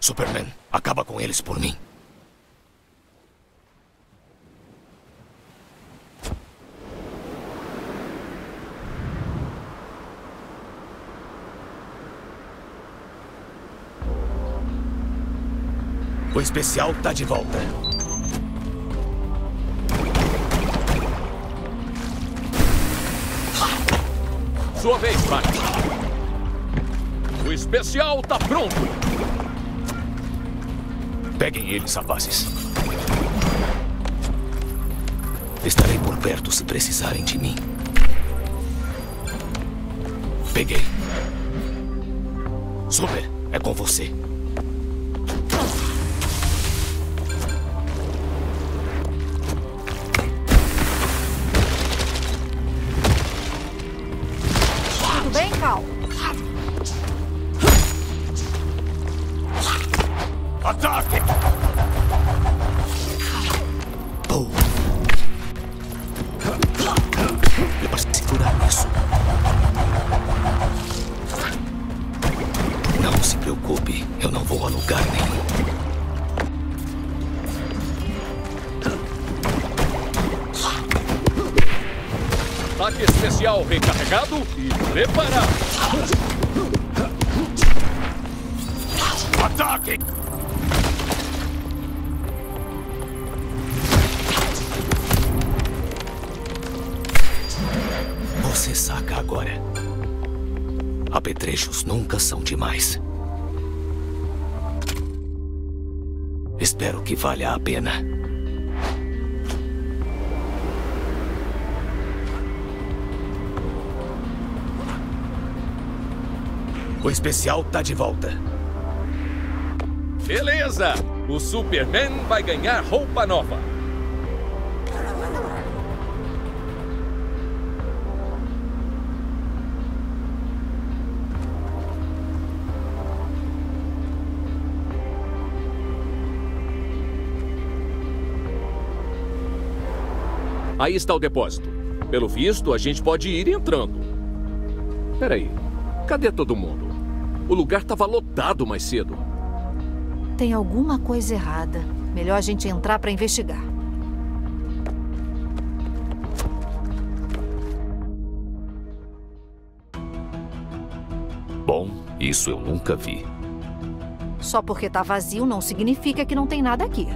Superman, acaba com eles por mim. O especial tá de volta. Sua vez, Batman. O especial tá pronto. Peguem eles, rapazes. Estarei por perto se precisarem de mim. Peguei. Super, é com você. Ataque! Boa! É para segurar isso. Não se preocupe, eu não vou a lugar nenhum. Ataque especial recarregado e preparado. Ataque! Você saca agora. Apetrechos nunca são demais. Espero que valha a pena. O especial tá de volta. Beleza! O Superman vai ganhar roupa nova. Aí está o depósito. Pelo visto, a gente pode ir entrando. Peraí, cadê todo mundo? O lugar estava lotado mais cedo. Tem alguma coisa errada. Melhor a gente entrar para investigar. Bom, isso eu nunca vi. Só porque tá vazio não significa que não tem nada aqui.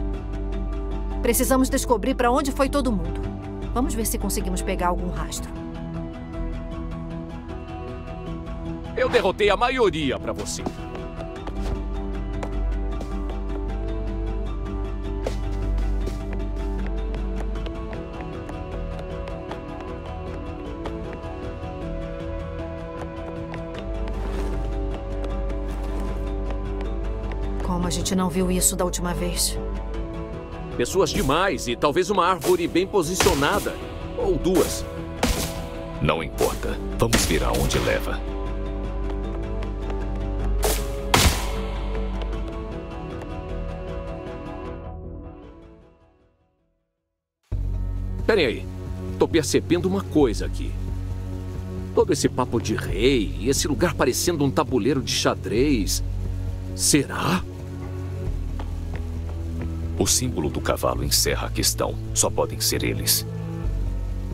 Precisamos descobrir para onde foi todo mundo. Vamos ver se conseguimos pegar algum rastro. Eu derrotei a maioria pra você. Como a gente não viu isso da última vez? Pessoas demais e talvez uma árvore bem posicionada. Ou duas. Não importa. Vamos ver aonde leva. Peraí aí. Tô percebendo uma coisa aqui. Todo esse papo de rei e esse lugar parecendo um tabuleiro de xadrez. Será? O símbolo do cavalo encerra a questão. Só podem ser eles.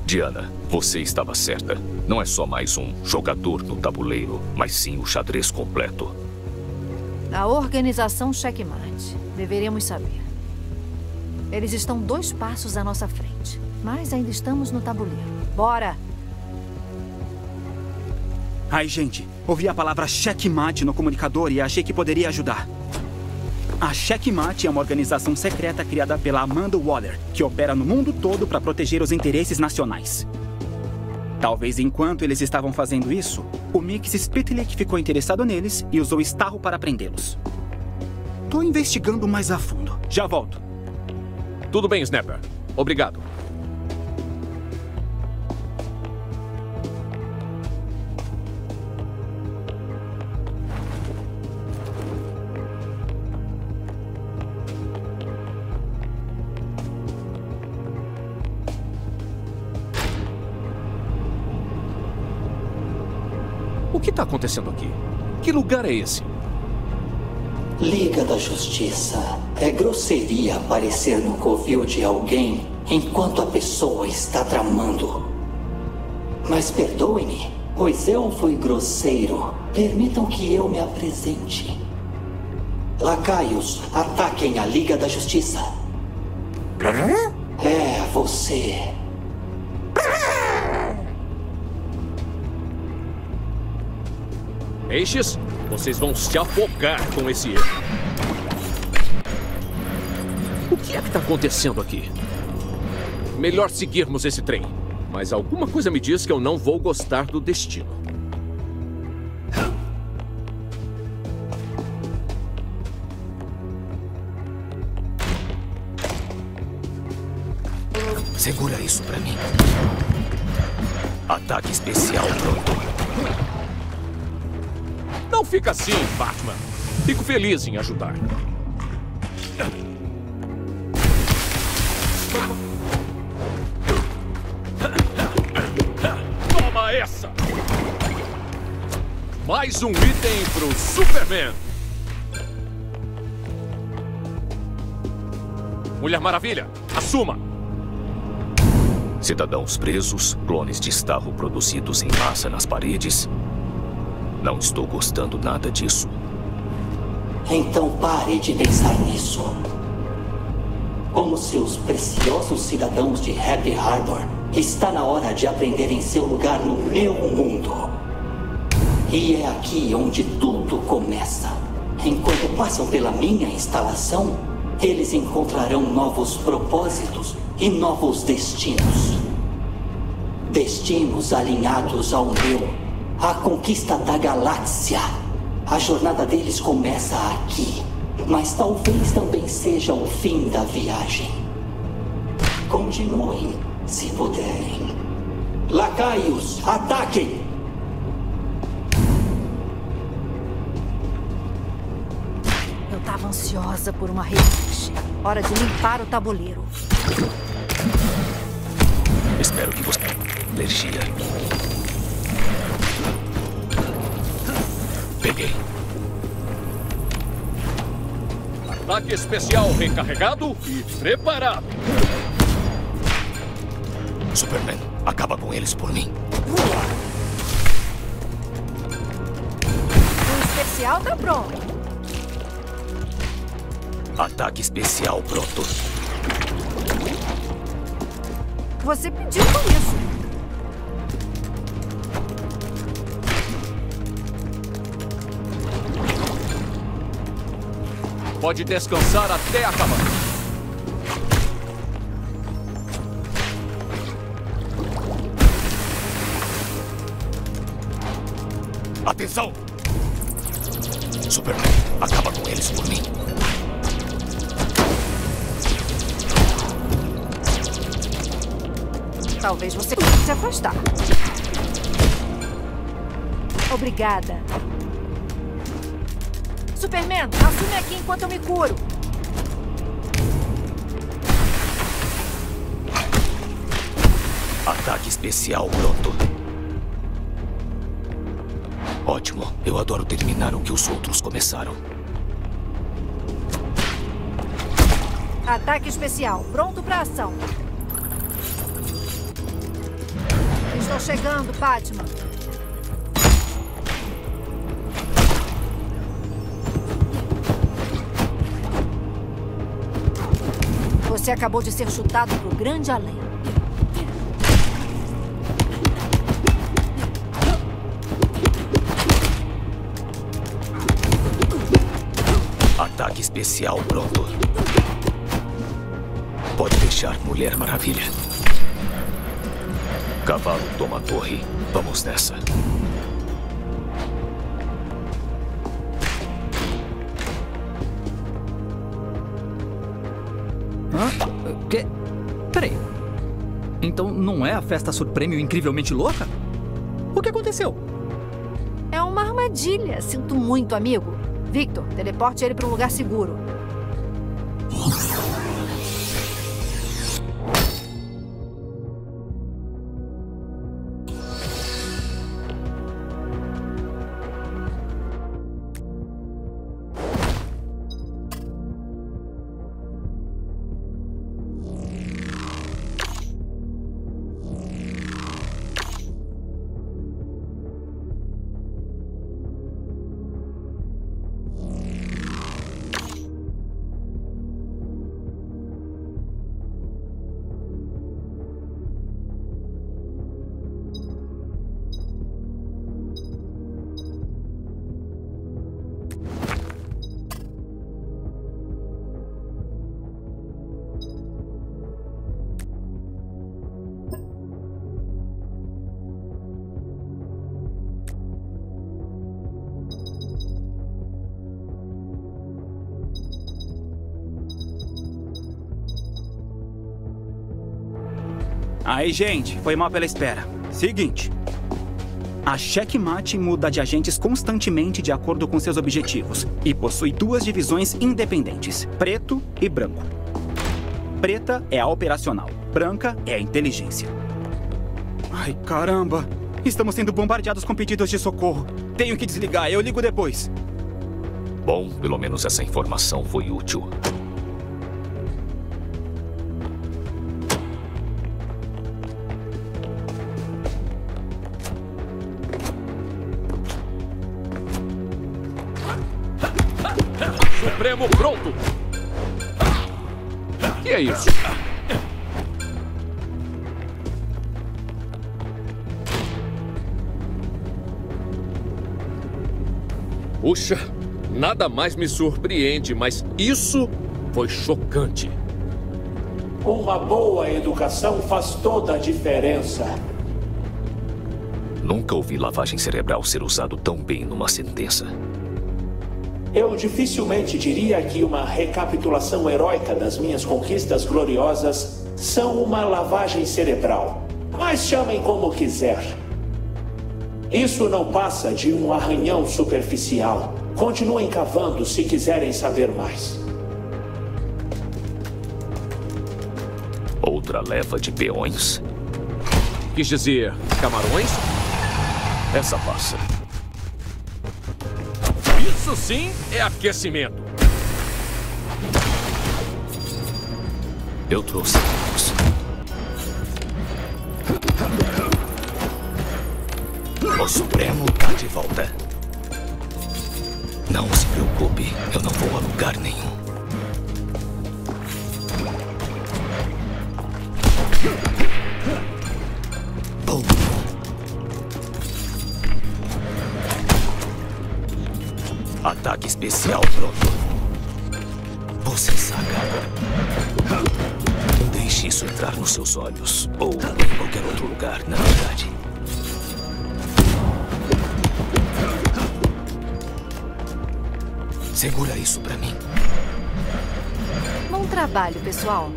Diana, você estava certa. Não é só mais um jogador no tabuleiro, mas sim o xadrez completo. A organização Checkmate. Deveríamos saber. Eles estão 2 passos à nossa frente. Mas ainda estamos no tabuleiro. Bora! Ai, gente. Ouvi a palavra Checkmate no comunicador e achei que poderia ajudar. A Checkmate é uma organização secreta criada pela Amanda Waller, que opera no mundo todo para proteger os interesses nacionais. Talvez enquanto eles estavam fazendo isso, o Mxyzptlk ficou interessado neles e usou Starro para prendê-los. Tô investigando mais a fundo. Já volto. Tudo bem, Snapper. Obrigado. O que está acontecendo aqui? Que lugar é esse? Liga da Justiça. É grosseria aparecer no covil de alguém enquanto a pessoa está tramando. Mas perdoe-me, pois eu fui grosseiro. Permitam que eu me apresente. Lacaios, ataquem a Liga da Justiça. É, você. Peixes, vocês vão se afogar com esse erro. O que é que tá acontecendo aqui? Melhor seguirmos esse trem. Mas alguma coisa me diz que eu não vou gostar do destino. Segura isso pra mim. Ataque especial pronto. Não fica assim, Batman. Fico feliz em ajudar. Toma essa! Mais um item pro Superman. Mulher-Maravilha, assuma! Cidadãos presos, clones de Starro produzidos em massa nas paredes. Não estou gostando nada disso. Então pare de pensar nisso. Como seus preciosos cidadãos de Happy Harbor, está na hora de aprenderem seu lugar no meu mundo. E é aqui onde tudo começa. Enquanto passam pela minha instalação, eles encontrarão novos propósitos e novos destinos. Destinos alinhados ao meu. A conquista da galáxia. A jornada deles começa aqui, mas talvez também seja o fim da viagem. Continuem, se puderem. Lacaios, ataquem! Eu tava ansiosa por uma revanche. Hora de limpar o tabuleiro. Espero que você... Alergia. Peguei. Ataque especial recarregado e preparado. Superman, acaba com eles por mim. O especial tá pronto. Ataque especial pronto. Você pediu com isso. Pode descansar até acabar. Atenção! Superman, acaba com eles por mim. Talvez você tenha que se afastar. Obrigada. Superman, assume aqui enquanto eu me curo. Ataque especial pronto. Ótimo, eu adoro terminar o que os outros começaram. Ataque especial pronto pra ação. Estou chegando, Batman. Você acabou de ser chutado pro grande além. Ataque especial pronto. Pode deixar, Mulher Maravilha. Cavalo toma a torre. Vamos nessa. Que? Peraí. Então não é a festa surprêmio incrivelmente louca? O que aconteceu? É uma armadilha. Sinto muito, amigo. Victor, teleporte ele para um lugar seguro. Aí, gente, foi mal pela espera. Seguinte. A Checkmate muda de agentes constantemente de acordo com seus objetivos e possui duas divisões independentes, preto e branco. Preta é a operacional, branca é a inteligência. Ai, caramba! Estamos sendo bombardeados com pedidos de socorro. Tenho que desligar, eu ligo depois. Bom, pelo menos essa informação foi útil. Pronto! Que é isso? Puxa, nada mais me surpreende, mas isso foi chocante. Uma boa educação faz toda a diferença. Nunca ouvi lavagem cerebral ser usado tão bem numa sentença. Eu dificilmente diria que uma recapitulação heróica das minhas conquistas gloriosas são uma lavagem cerebral. Mas chamem como quiser. Isso não passa de um arranhão superficial. Continuem cavando se quiserem saber mais. Outra leva de peões? Quis dizer, camarões? Essa passa. Isso sim é aquecimento. Eu trouxe isso. O Supremo tá de volta. Não se preocupe, eu não vou a lugar nenhum. Ataque especial pronto. Você saca. Não deixe isso entrar nos seus olhos. Ou em qualquer outro lugar, na verdade. Segura isso pra mim. Bom trabalho, pessoal.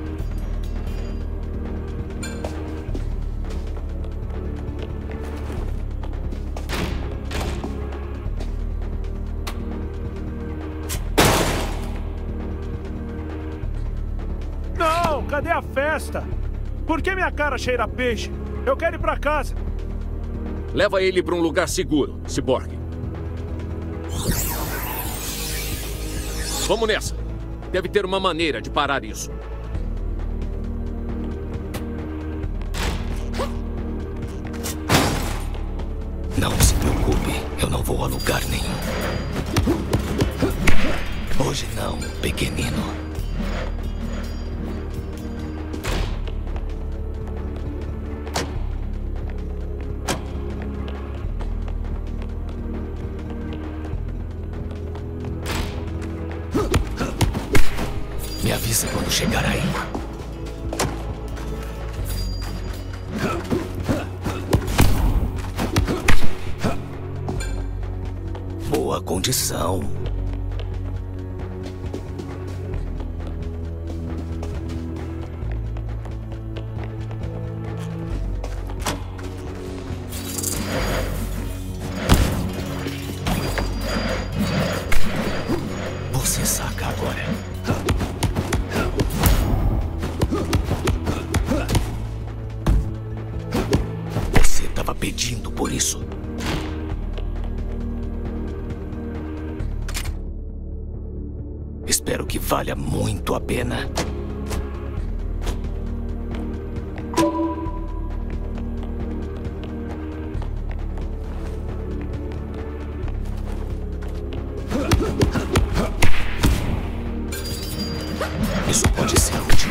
Cadê a festa? Por que minha cara cheira a peixe? Eu quero ir pra casa. Leva ele pra um lugar seguro, Ciborgue. Vamos nessa. Deve ter uma maneira de parar isso. Não se preocupe, eu não vou a lugar nenhum. Hoje não, pequenino. Quando chegar aí. Boa condição. Você saca agora. Pedindo por isso. Espero que valha muito a pena. Isso pode ser útil.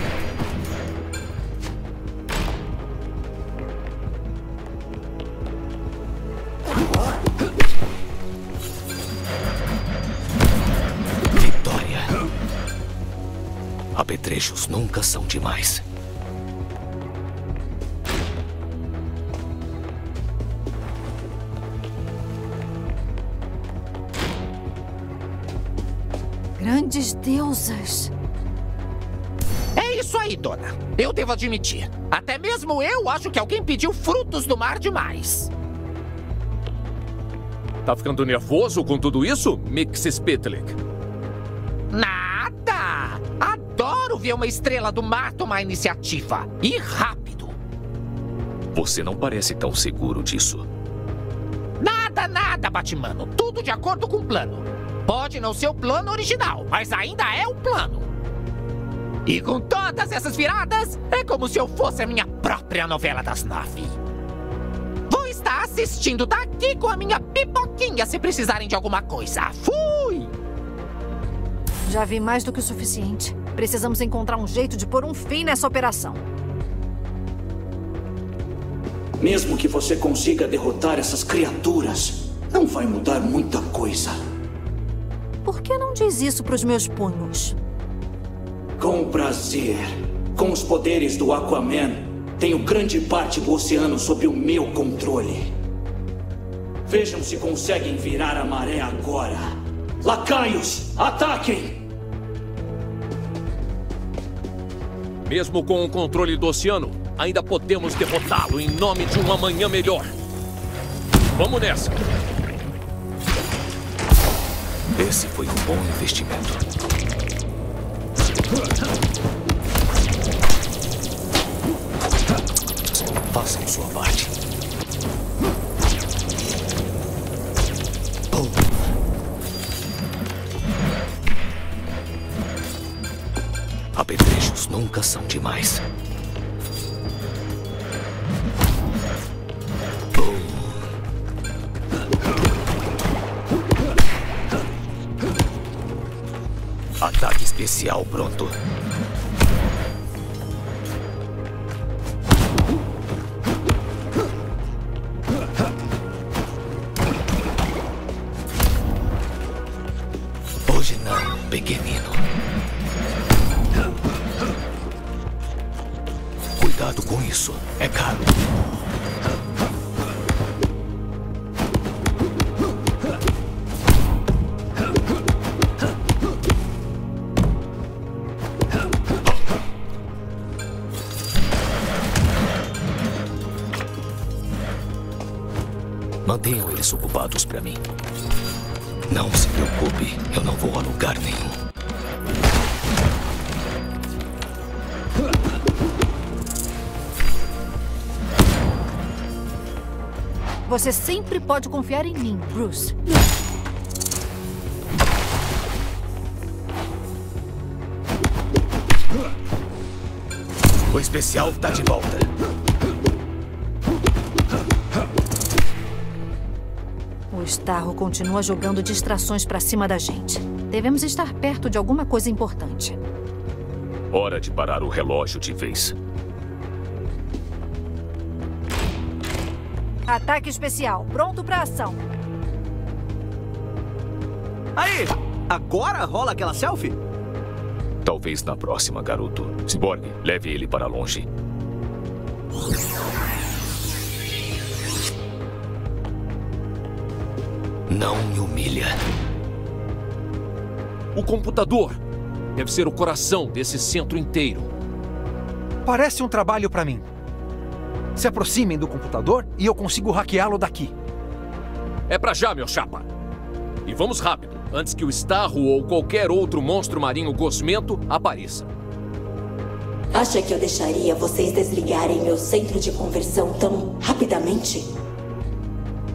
apetrechos nunca são demais. Grandes deusas. É isso aí, dona. Eu devo admitir. Até mesmo eu acho que alguém pediu frutos do mar demais. Tá ficando nervoso com tudo isso, Mxyzptlk? Nada! Adoro ver uma estrela do mar tomar iniciativa. E rápido. Você não parece tão seguro disso. Nada, nada, Batmano. Tudo de acordo com o plano. Pode não ser o plano original, mas ainda é um plano. E com todas essas viradas, é como se eu fosse a minha própria novela das nove. Vou estar assistindo daqui com a minha pipoquinha se precisarem de alguma coisa. Fui! Já vi mais do que o suficiente. Precisamos encontrar um jeito de pôr um fim nessa operação. Mesmo que você consiga derrotar essas criaturas, não vai mudar muita coisa. Por que não diz isso para os meus punhos? Com prazer. Com os poderes do Aquaman, tenho grande parte do oceano sob o meu controle. Vejam se conseguem virar a maré agora. Lacaios, ataquem! Mesmo com o controle do oceano, ainda podemos derrotá-lo em nome de uma manhã melhor. Vamos nessa! Esse foi um bom investimento. Façam sua parte. Apetrechos nunca são demais. Ataque especial pronto. Hoje não, pequenino. Cuidado com isso, é caro. Mantenham eles ocupados para mim. Não se preocupe, eu não vou a lugar nenhum. Você sempre pode confiar em mim, Bruce. O especial tá de volta. O Starro continua jogando distrações pra cima da gente. Devemos estar perto de alguma coisa importante. Hora de parar o relógio de vez. Ataque especial, pronto pra ação. Aí! Agora rola aquela selfie? Talvez na próxima, garoto. Ciborgue, leve ele para longe. Não me humilha. O computador deve ser o coração desse centro inteiro. Parece um trabalho pra mim. Se aproximem do computador e eu consigo hackeá-lo daqui. É pra já, meu chapa. E vamos rápido, antes que o Starro ou qualquer outro monstro marinho gosmento apareça. Acha que eu deixaria vocês desligarem meu centro de conversão tão rapidamente?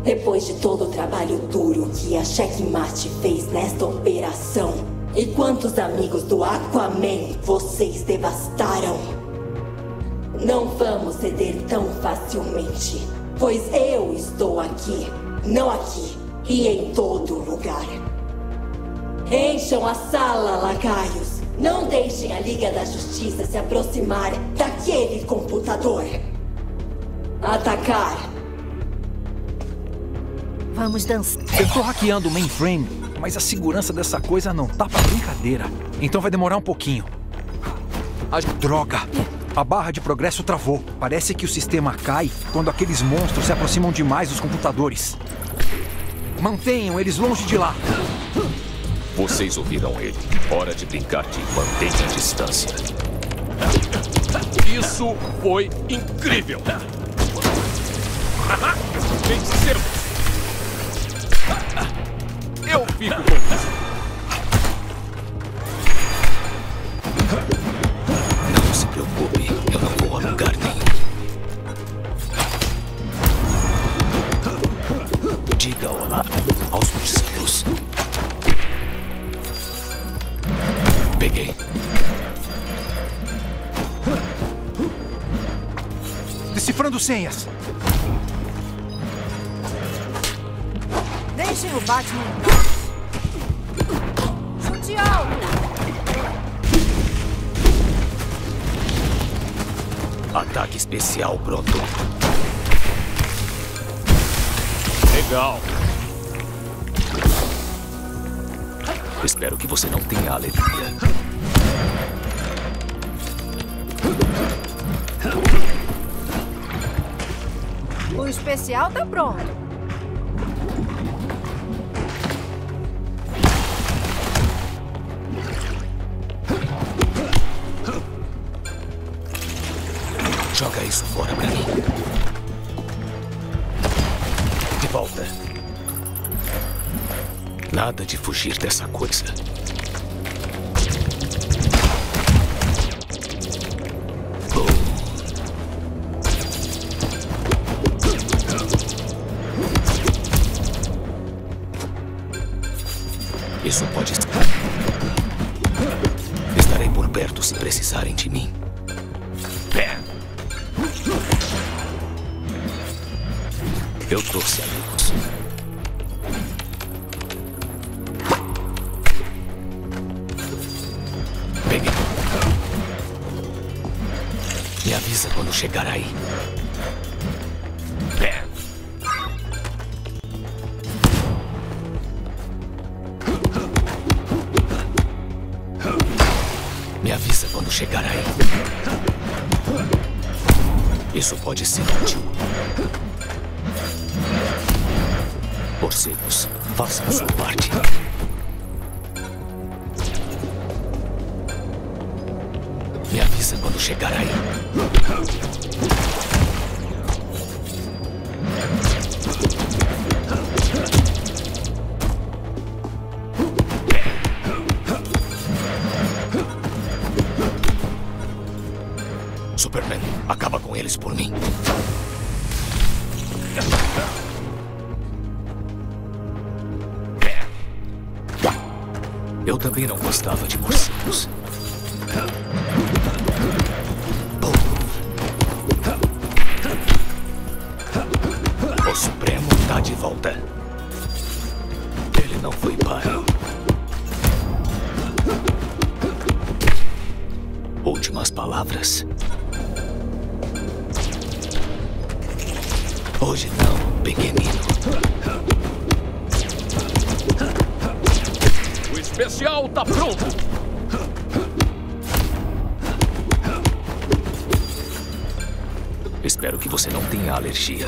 Depois de todo o trabalho duro que a Checkmate fez nesta operação, e quantos amigos do Aquaman vocês devastaram? Não vamos ceder tão facilmente, pois eu estou aqui, não aqui, e em todo lugar. Encham a sala, lacaios. Não deixem a Liga da Justiça se aproximar daquele computador. Atacar! Vamos dançar. Eu tô hackeando o mainframe, mas a segurança dessa coisa não tá pra brincadeira. Então vai demorar um pouquinho. Droga! A barra de progresso travou. Parece que o sistema cai quando aqueles monstros se aproximam demais dos computadores. Mantenham eles longe de lá. Vocês ouviram ele. Hora de brincar de manter a distância. Isso foi incrível! Vencemos! Eu fico com isso! Não se preocupe, eu não vou a lugar nenhum. Diga olá aos morcegos. Peguei. Decifrando senhas. Deixem o Batman entrar. Chute alto. Ataque especial pronto. Legal. Espero que você não tenha alegria. O especial tá pronto. Joga isso fora pra mim. De volta. Nada de fugir dessa coisa. Isso pode estar. Estarei por perto se precisarem de mim. Eu trouxe amigos. Peguei. Me avisa quando chegar aí. Me avisa quando chegar aí. Isso pode ser útil. Morcegos, façam sua parte. Me avisa quando chegar aí. Superman, acaba com eles por mim. Eu também não gostava de morcegos. O Supremo tá de volta. Ele não foi paro. Últimas palavras. Hoje não, pequenino. O especial tá pronto! Espero que você não tenha alergia.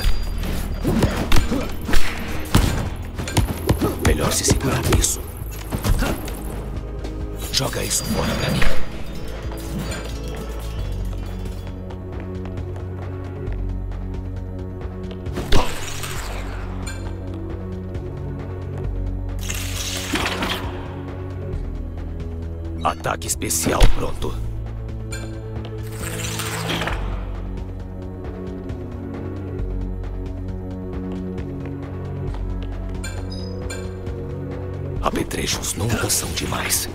Melhor se segurar nisso. Joga isso fora pra mim. Ataque especial pronto. Apetrechos nunca são demais.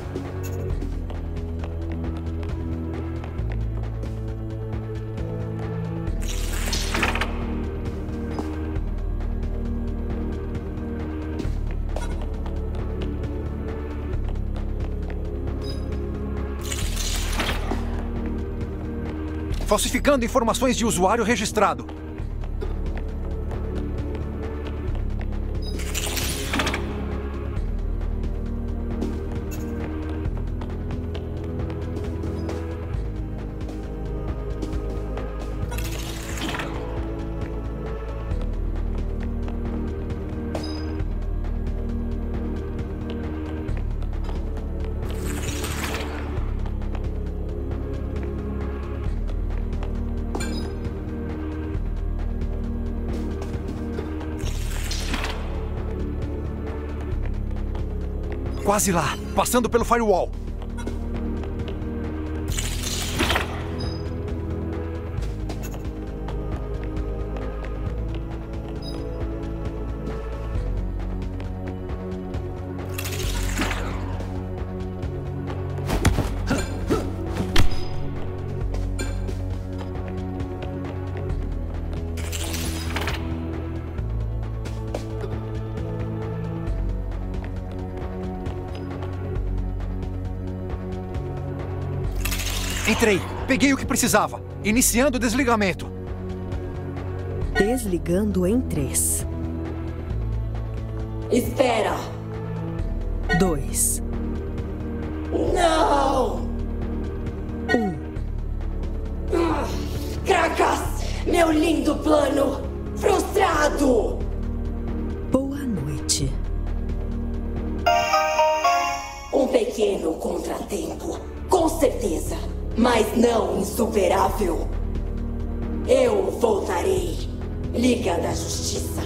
Falsificando informações de usuário registrado. Quase lá, passando pelo firewall. Entrei. Peguei o que precisava. Iniciando o desligamento. Desligando em 3. Espera. 2. Não! 1. Cracas! Meu lindo plano! Frustrado! Boa noite. Um pequeno contratempo, com certeza. Mas não insuperável. Eu voltarei. Liga da Justiça.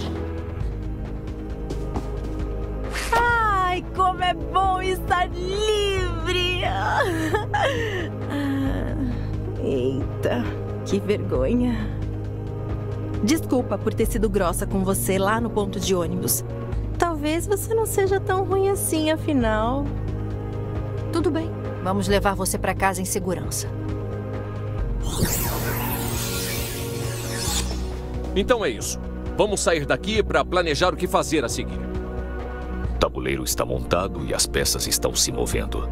Ai, como é bom estar livre! Eita, que vergonha. Desculpa por ter sido grossa com você lá no ponto de ônibus. Talvez você não seja tão ruim assim, afinal. Tudo bem. Vamos levar você para casa em segurança. Então é isso. Vamos sair daqui para planejar o que fazer a seguir. O tabuleiro está montado e as peças estão se movendo.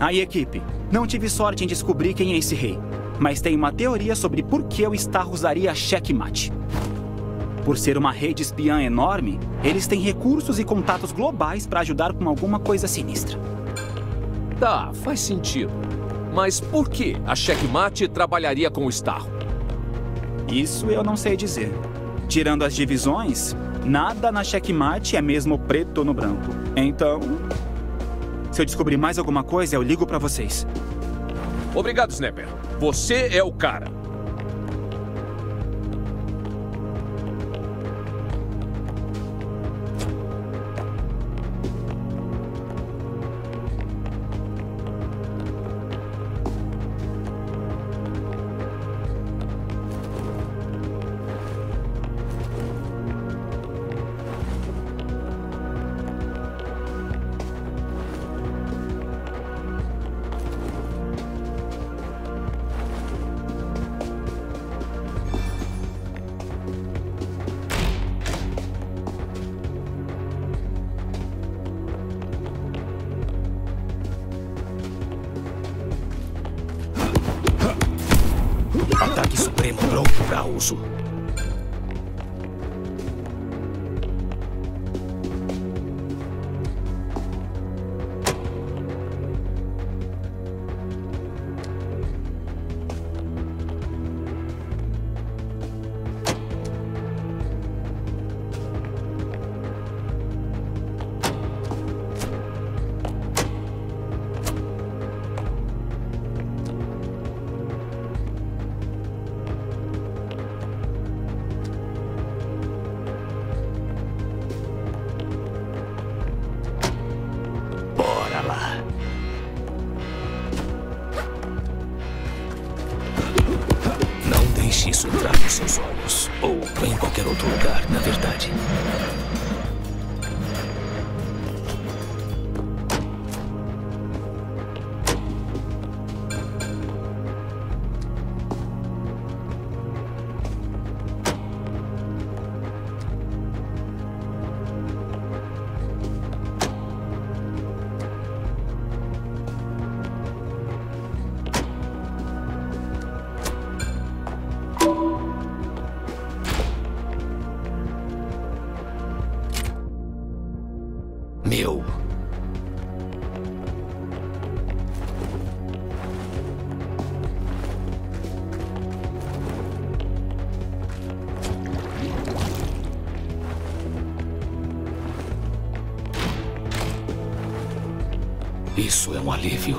Aí, equipe. Não tive sorte em descobrir quem é esse rei. Mas tem uma teoria sobre por que o Starro usaria a Checkmate. Por ser uma rede espiã enorme, eles têm recursos e contatos globais para ajudar com alguma coisa sinistra. Tá, faz sentido. Mas por que a Checkmate trabalharia com o Starro? Isso eu não sei dizer. Tirando as divisões, nada na Checkmate é mesmo preto no branco. Então, se eu descobrir mais alguma coisa, eu ligo pra vocês. Obrigado, Snapper. Você é o cara. Isso é um alívio.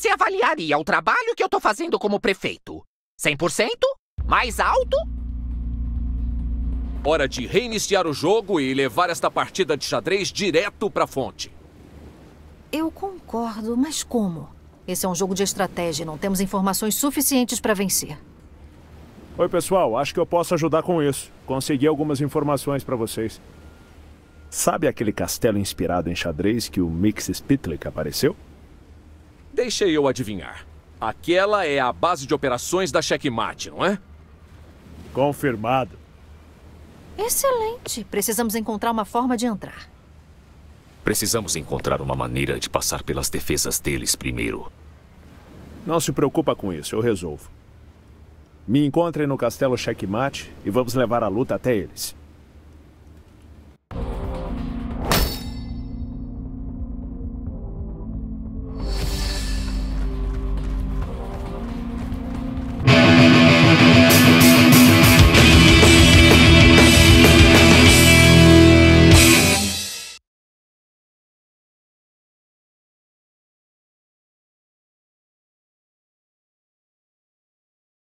você avaliaria o trabalho que eu tô fazendo como prefeito? 100%? Mais alto? Hora de reiniciar o jogo e levar esta partida de xadrez direto pra fonte. Eu concordo, mas como? Esse é um jogo de estratégia e não temos informações suficientes para vencer. Oi, pessoal. Acho que eu posso ajudar com isso. Consegui algumas informações para vocês. Sabe aquele castelo inspirado em xadrez que o Mxyzptlk apareceu? Deixa eu adivinhar. Aquela é a base de operações da Checkmate, não é? Confirmado. Excelente. Precisamos encontrar uma forma de entrar. Precisamos encontrar uma maneira de passar pelas defesas deles primeiro. Não se preocupa com isso, eu resolvo. Me encontrem no castelo Checkmate e vamos levar a luta até eles.